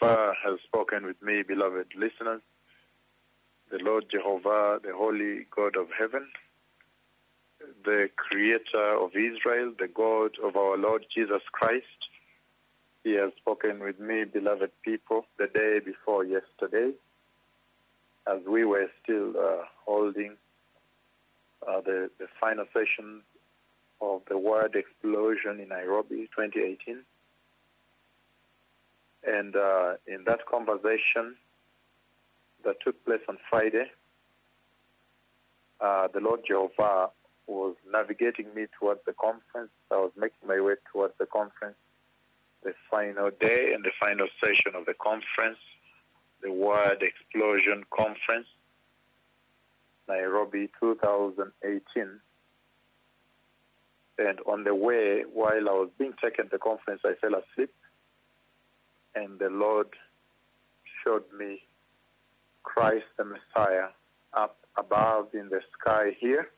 so far has spoken with me, beloved listeners. The Lord Jehovah, the Holy God of heaven, the Creator of Israel, the God of our Lord Jesus Christ, He has spoken with me, beloved people, the day before yesterday, as we were still holding the final session of the Word Explosion in Nairobi 2018. And in that conversation that took place on Friday, the Lord Jehovah was navigating me towards the conference. I was making my way towards the conference, the final day and the final session of the conference, the Word Explosion Conference, Nairobi 2018. And on the way, while I was being taken to the conference, I fell asleep, and the Lord showed me Christ the Messiah up above in the sky here.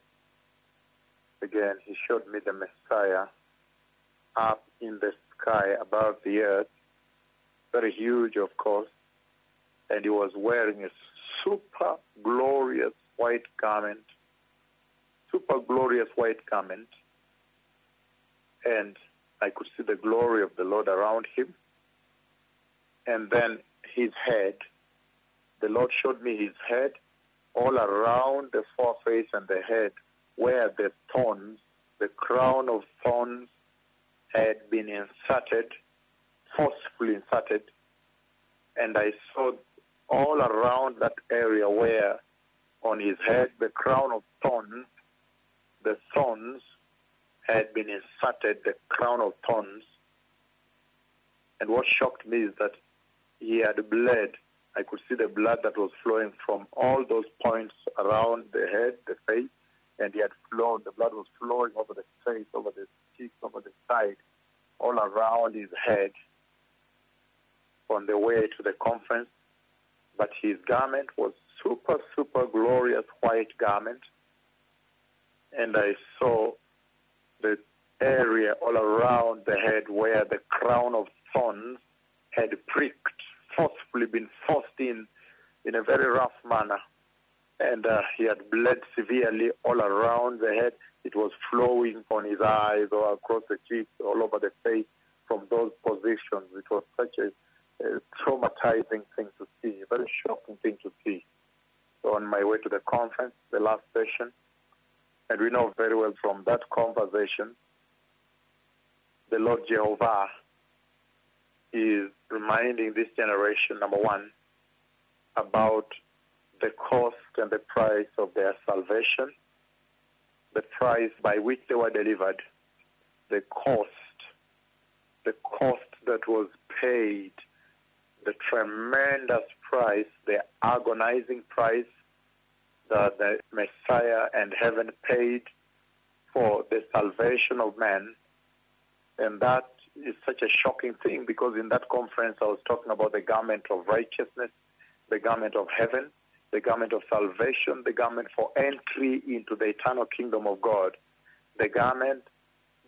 Again, He showed me the Messiah up in the sky above the earth, very huge, of course, and He was wearing a super glorious white garment, and I could see the glory of the Lord around Him. And then His head, the Lord showed me His head all around the foreface and the head, where the thorns, the crown of thorns, had been inserted, forcefully inserted, and I saw all around that area where on His head the crown of thorns, the thorns had been inserted, the crown of thorns. And what shocked me is that He had bled. I could see the blood that was flowing from all those points around the head, the face, and He had flown. The blood was flowing over the face, over the cheeks, over the side, all around His head on the way to the conference. But His garment was super, super glorious white garment. And I saw the area all around the head where the crown of thorns had pricked, forcefully been forced in a very rough manner. And He had bled severely all around the head. It was flowing on His eyes or across the cheeks, all over the face from those positions. It was such a traumatizing thing to see, a very shocking thing to see. So on my way to the conference, the last session, and we know very well from that conversation, the Lord Jehovah is reminding this generation, number one, about the cost and the price of their salvation, the price by which they were delivered, the cost that was paid, the tremendous price, the agonizing price that the Messiah and heaven paid for the salvation of man. And that is such a shocking thing, because in that conference I was talking about the garment of righteousness, the garment of heaven, the garment of salvation, the garment for entry into the eternal kingdom of God, the garment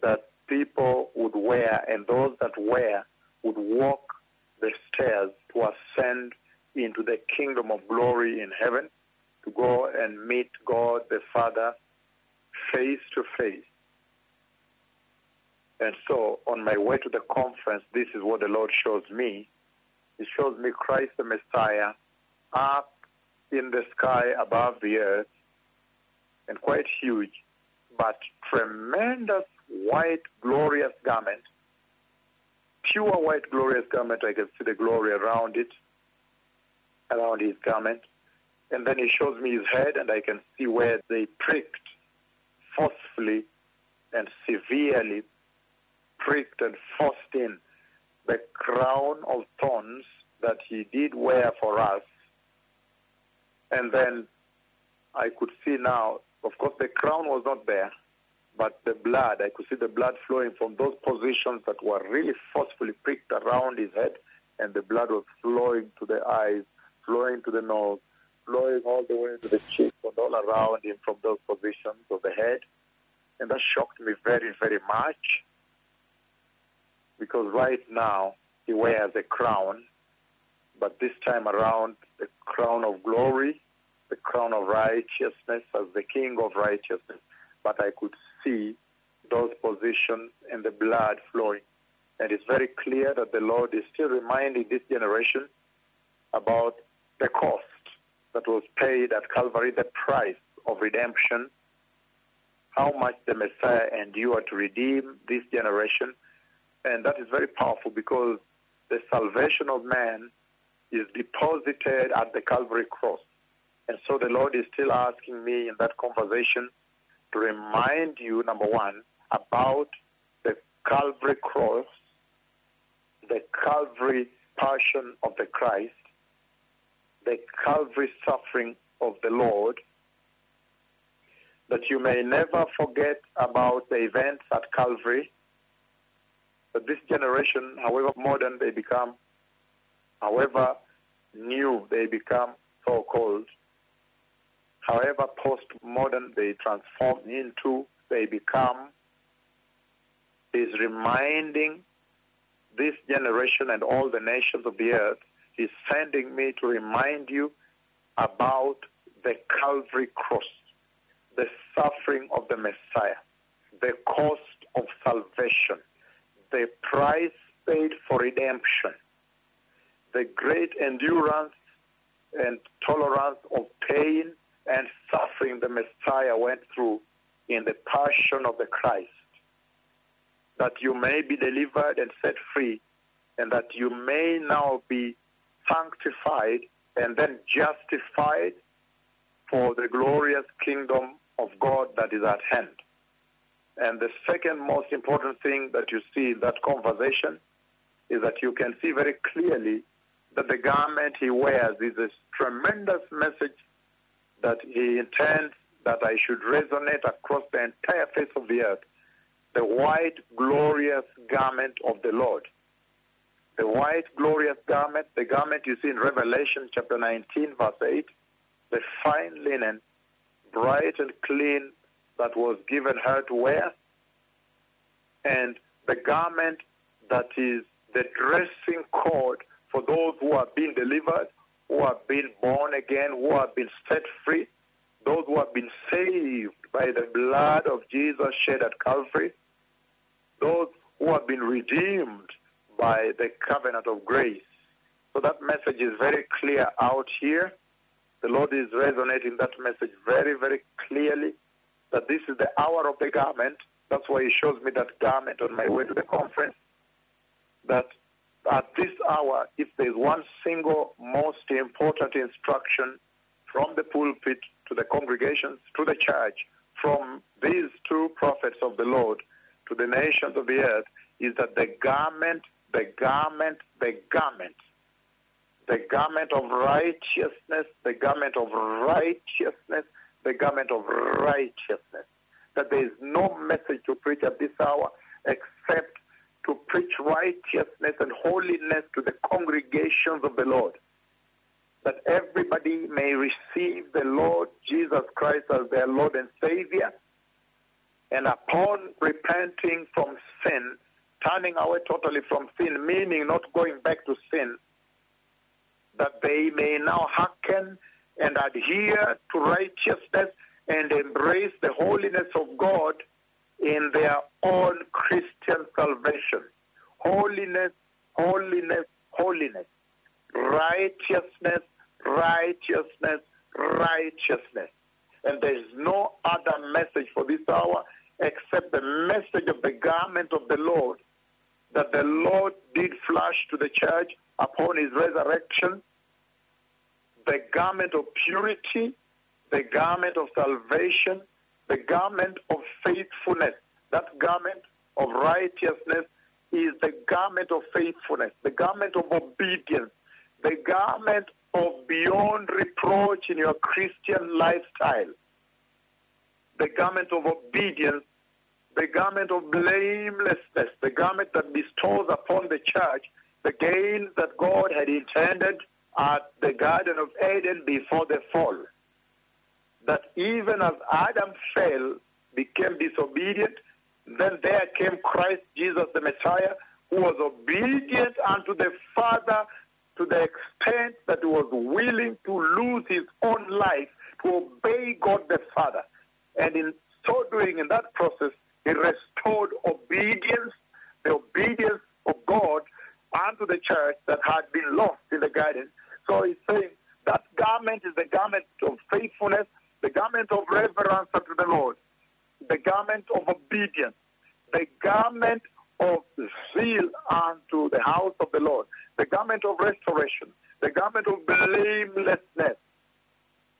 that people would wear, and those that wear would walk the stairs to ascend into the kingdom of glory in heaven, to go and meet God the Father face to face. And so on my way to the conference, this is what the Lord shows me. He shows me Christ the Messiah up in the sky above the earth, and quite huge, but tremendous white glorious garment, pure white glorious garment. I can see the glory around it, around His garment. And then He shows me His head, and I can see where they pricked, forcefully and severely pricked and forced in, the crown of thorns that He did wear for us. And then I could see now, of course the crown was not there, but the blood, I could see the blood flowing from those positions that were really forcefully pricked around His head, and the blood was flowing to the eyes, flowing to the nose, flowing all the way to the cheeks and all around Him from those positions of the head. And that shocked me very, very much, because right now He wears a crown, But this time around, the crown of glory, the crown of righteousness as the King of righteousness. But I could see those positions and the blood flowing. And it's very clear that the Lord is still reminding this generation about the cost that was paid at Calvary, the price of redemption, how much the Messiah endured to redeem this generation. And that is very powerful because the salvation of man is deposited at the Calvary cross. And so the Lord is still asking me in that conversation to remind you, number one, about the Calvary cross, the Calvary passion of the Christ, the Calvary suffering of the Lord, that you may never forget about the events at Calvary, that this generation, however modern they become, however new they become so-called, however postmodern they transform into, they become, is reminding this generation and all the nations of the earth, is sending me to remind you about the Calvary cross, the suffering of the Messiah, the cost of salvation, the price paid for redemption, the great endurance and tolerance of pain and suffering the Messiah went through in the passion of the Christ, that you may be delivered and set free, and that you may now be sanctified and then justified for the glorious kingdom of God that is at hand. And the second most important thing that you see in that conversation is that you can see very clearly that the garment he wears is a tremendous message that he intends that I should resonate across the entire face of the earth. The white, glorious garment of the Lord. The white, glorious garment, the garment you see in Revelation chapter 19, verse 8, the fine linen, bright and clean, that was given her to wear, and the garment that is the dressing cord for those who have been delivered, who have been born again, who have been set free, those who have been saved by the blood of Jesus shed at Calvary, those who have been redeemed by the covenant of grace. So that message is very clear out here. The Lord is resonating that message very, very clearly, that this is the hour of the garment. That's why he shows me that garment on my way to the conference. That at this hour, if there is one single most important instruction from the pulpit to the congregations, to the church, from these two prophets of the Lord to the nations of the earth, is that the garment of righteousness, the garment of righteousness, that there is no message to preach at this hour except to preach righteousness and holiness to the congregations of the Lord, that everybody may receive the Lord Jesus Christ as their Lord and Savior, and upon repenting from sin, turning away totally from sin, meaning not going back to sin, that they may now hearken and adhere to righteousness and embrace the holiness of God in their own Christian salvation. Holiness, holiness, holiness. Righteousness, righteousness, righteousness. And there is no other message for this hour except the message of the garment of the Lord that the Lord did flash to the church upon his resurrection, the garment of purity, the garment of salvation, the garment of faithfulness. That garment of righteousness is the garment of faithfulness, the garment of obedience, the garment of beyond reproach in your Christian lifestyle, the garment of obedience, the garment of blamelessness, the garment that bestows upon the church the gains that God had intended at the Garden of Eden before the fall, that even as Adam fell, became disobedient, then there came Christ Jesus the Messiah, who was obedient unto the Father to the extent that he was willing to lose his own life to obey God the Father. And in so doing, in that process, he restored obedience, the obedience of God unto the church that had been lost in the garden. So he's saying that garment is the garment of faithfulness, the garment of reverence unto the Lord, the garment of obedience, the garment of zeal unto the house of the Lord, the garment of restoration, the garment of blamelessness.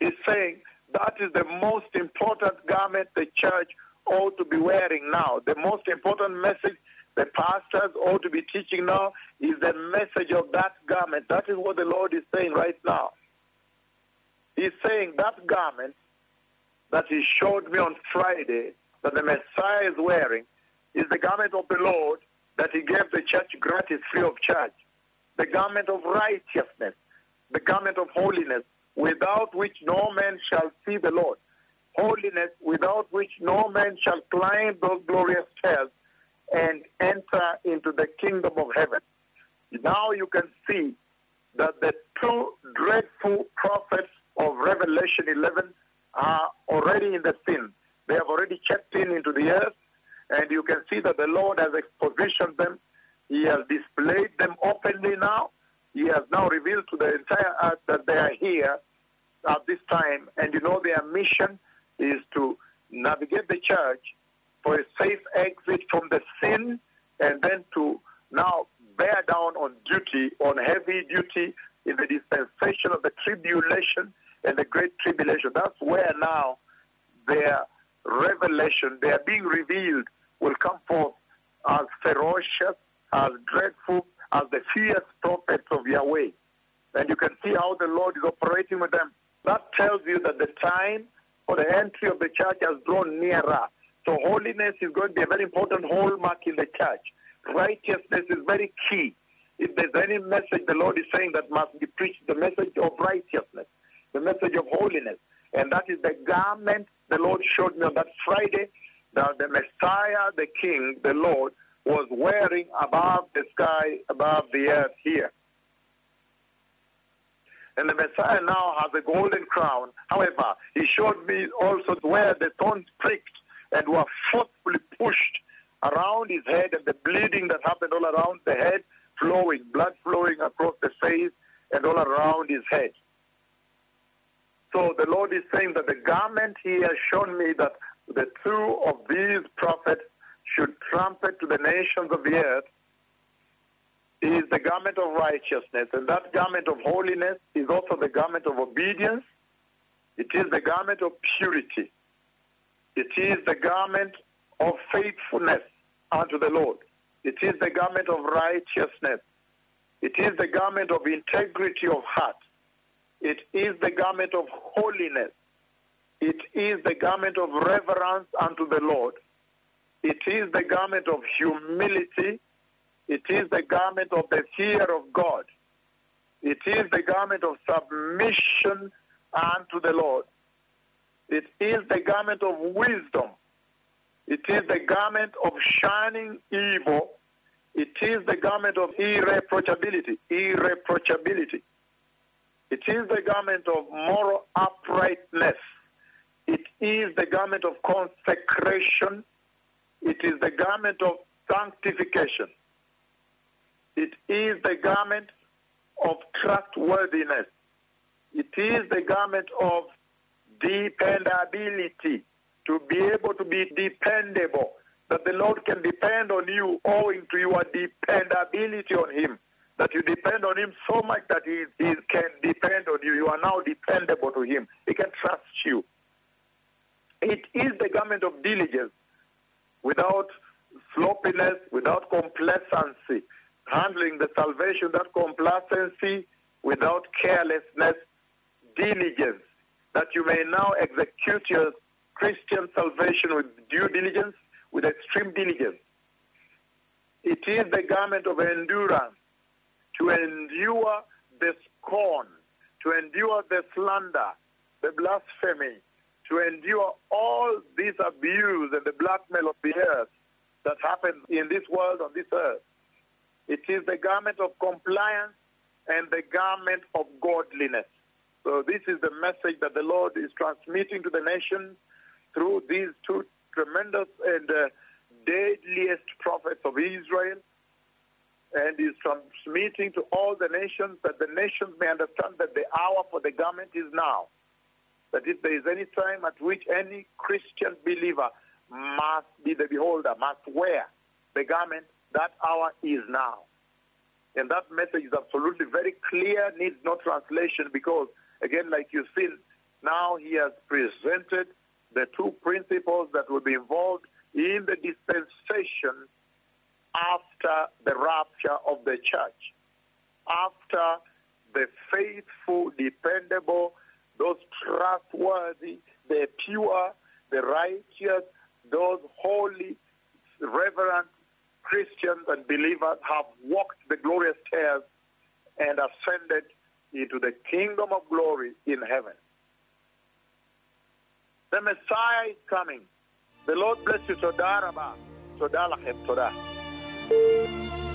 He's saying that is the most important garment the church ought to be wearing now. The most important message the pastors ought to be teaching now is the message of that garment. That is what the Lord is saying right now. He's saying that garment that he showed me on Friday that the Messiah is wearing is the garment of the Lord that he gave the church gratis, free of charge. The garment of righteousness, the garment of holiness, without which no man shall see the Lord. Holiness, without which no man shall climb those glorious stairs and enter into the kingdom of heaven. Now you can see that the two dreadful prophets of Revelation 11 are already in the scene. They have already checked in into the earth, and you can see that the Lord has expositioned them. He has displayed them openly now. He has now revealed to the entire earth that they are here at this time. And you know their mission is to navigate the church for a safe exit from the sin, and then to now bear down on duty, on heavy duty in the dispensation of the tribulation and the great tribulation. That's where now their revelation, their being revealed, will come forth as ferocious, as dreadful, as the fierce prophets of Yahweh. And you can see how the Lord is operating with them. That tells you that the time for the entry of the church has drawn nearer. So holiness is going to be a very important hallmark in the church. Righteousness is very key. If there's any message the Lord is saying that must be preached, the message of righteousness, the message of holiness. And that is the garment the Lord showed me on that Friday that the Messiah, the King, the Lord, was wearing above the sky, above the earth here. And the Messiah now has a golden crown. However, he showed me also where the thorns pricked and were forcefully pushed around his head, and the bleeding that happened all around the head, flowing, blood flowing across the face and all around his head. So the Lord is saying that the garment he has shown me that the two of these prophets should trumpet to the nations of the earth is the garment of righteousness. And that garment of holiness is also the garment of obedience. It is the garment of purity. It is the garment of faithfulness unto the Lord. It is the garment of righteousness. It is the garment of integrity of heart. It is the garment of holiness. It is the garment of reverence unto the Lord. It is the garment of humility. It is the garment of the fear of God. It is the garment of submission unto the Lord. It is the garment of wisdom. It is the garment of shunning evil. It is the garment of irreproachability. It is the garment of moral uprightness. It is the garment of consecration. It is the garment of sanctification. It is the garment of trustworthiness. It is the garment of dependability, to be able to be dependable, that the Lord can depend on you owing to your dependability on him, that you depend on him so much that he can depend on you. You are now dependable to him. He can trust you. It is the garment of diligence, without sloppiness, without complacency, handling the salvation without complacency, without carelessness, diligence, that you may now execute your Christian salvation with due diligence, with extreme diligence. It is the garment of endurance, to endure the scorn, to endure the slander, the blasphemy, to endure all this abuse and the blackmail of the earth that happens in this world, on this earth. It is the garment of compliance and the garment of godliness. So this is the message that the Lord is transmitting to the nation through these two tremendous and deadliest prophets of Israel, and is transmitting to all the nations that the nations may understand that the hour for the garment is now, that if there is any time at which any Christian believer must be the beholder, must wear the garment, that hour is now. And that message is absolutely very clear, needs no translation, because, again, like you've seen, now he has presented the two principles that will be involved in the dispensation after the rapture of the church, after the faithful, dependable, those trustworthy, the pure, the righteous, those holy, reverent Christians and believers have walked the glorious stairs and ascended into the kingdom of glory in heaven. The Messiah is coming. The Lord bless you. Todah Rabah. Todah Lachem. Todah.